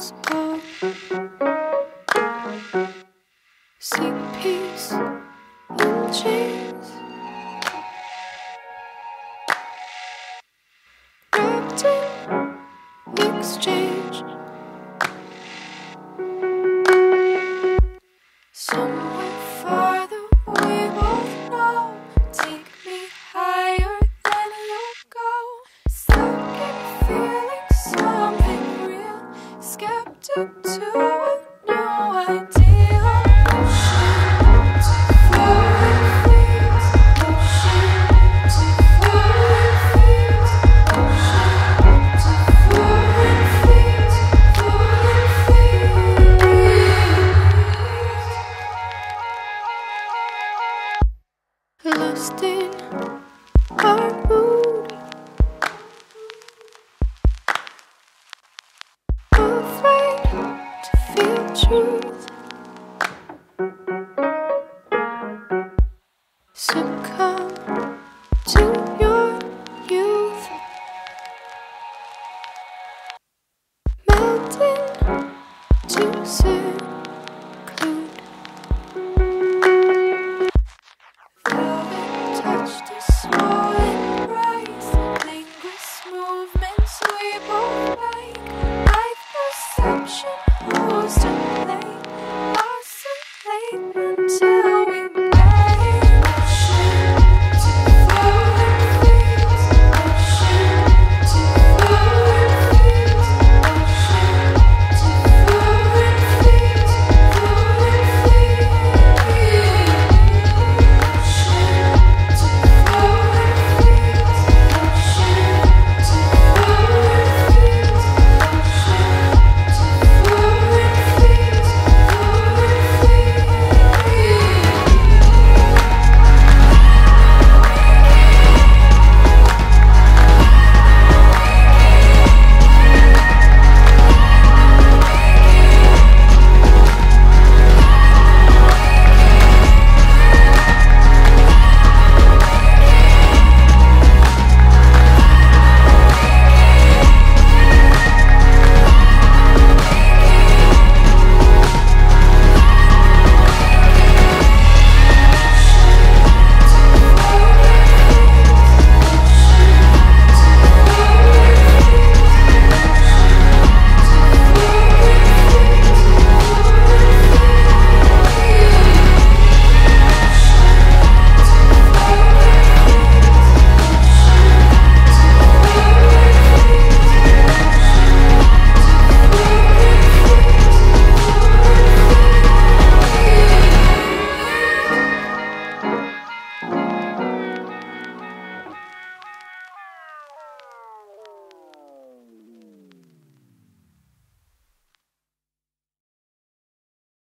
It's all seek peace in chains, wrapped in exchange. Somewhere farther we both know, take me higher than you go. Stuck in feeling something real, skeptic to a new ideal. Ocean to flowing feet, ocean to flowing feet, ocean to flowing feet, flowing feet. Lost in our mood, afraid to feel truth. Succumb to your youth, melting to sin.